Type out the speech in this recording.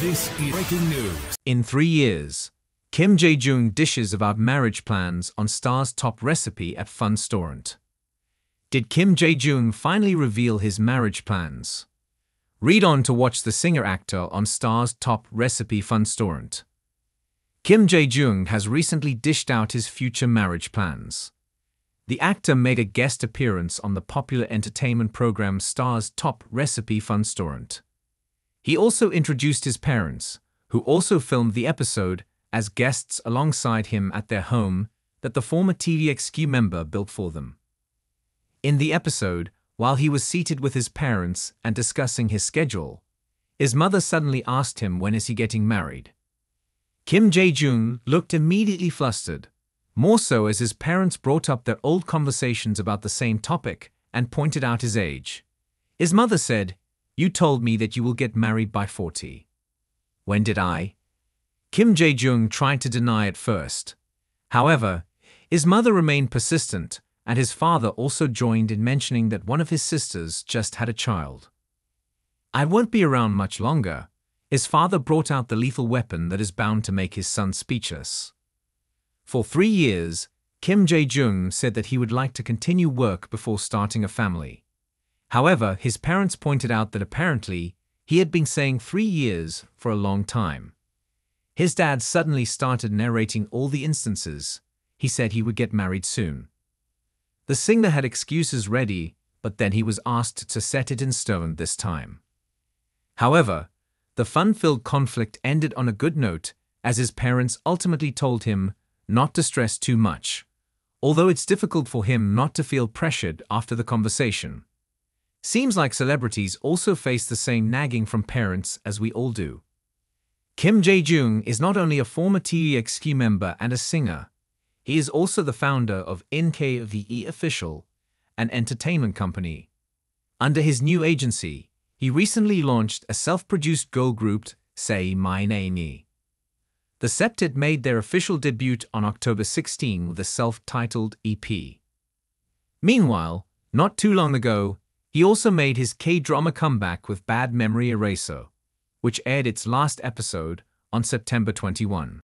This is breaking news. In 3 years, Kim Jaejoong dishes about marriage plans on Stars' Top Recipe at Fun-Staurant. Did Kim Jaejoong finally reveal his marriage plans? Read on to watch the singer-actor on Stars' Top Recipe Fun-Staurant. Kim Jaejoong has recently dished out his future marriage plans. The actor made a guest appearance on the popular entertainment program Stars' Top Recipe Fun-Staurant. He also introduced his parents, who also filmed the episode, as guests alongside him at their home that the former TVXQ member built for them. In the episode, while he was seated with his parents and discussing his schedule, his mother suddenly asked him when is he getting married. Kim Jaejoong looked immediately flustered, more so as his parents brought up their old conversations about the same topic and pointed out his age. His mother said, "You told me that you will get married by 40. When did I?" Kim Jaejoong tried to deny at first. However, his mother remained persistent, and his father also joined in mentioning that one of his sisters just had a child. "I won't be around much longer." His father brought out the lethal weapon that is bound to make his son speechless. For 3 years, Kim Jaejoong said that he would like to continue work before starting a family. However, his parents pointed out that apparently, he had been saying 3 years for a long time. His dad suddenly started narrating all the instances he said he would get married soon. The singer had excuses ready, but then he was asked to set it in stone this time. However, the fun-filled conflict ended on a good note, as his parents ultimately told him not to stress too much, although it's difficult for him not to feel pressured after the conversation. Seems like celebrities also face the same nagging from parents as we all do. Kim Jaejoong is not only a former TVXQ member and a singer, he is also the founder of NKVE Official, an entertainment company. Under his new agency, he recently launched a self-produced girl group, SeMyeoni. The septet made their official debut on October 16 with a self-titled EP. Meanwhile, not too long ago, he also made his K-drama comeback with Bad Memory Eraser, which aired its last episode on September 21.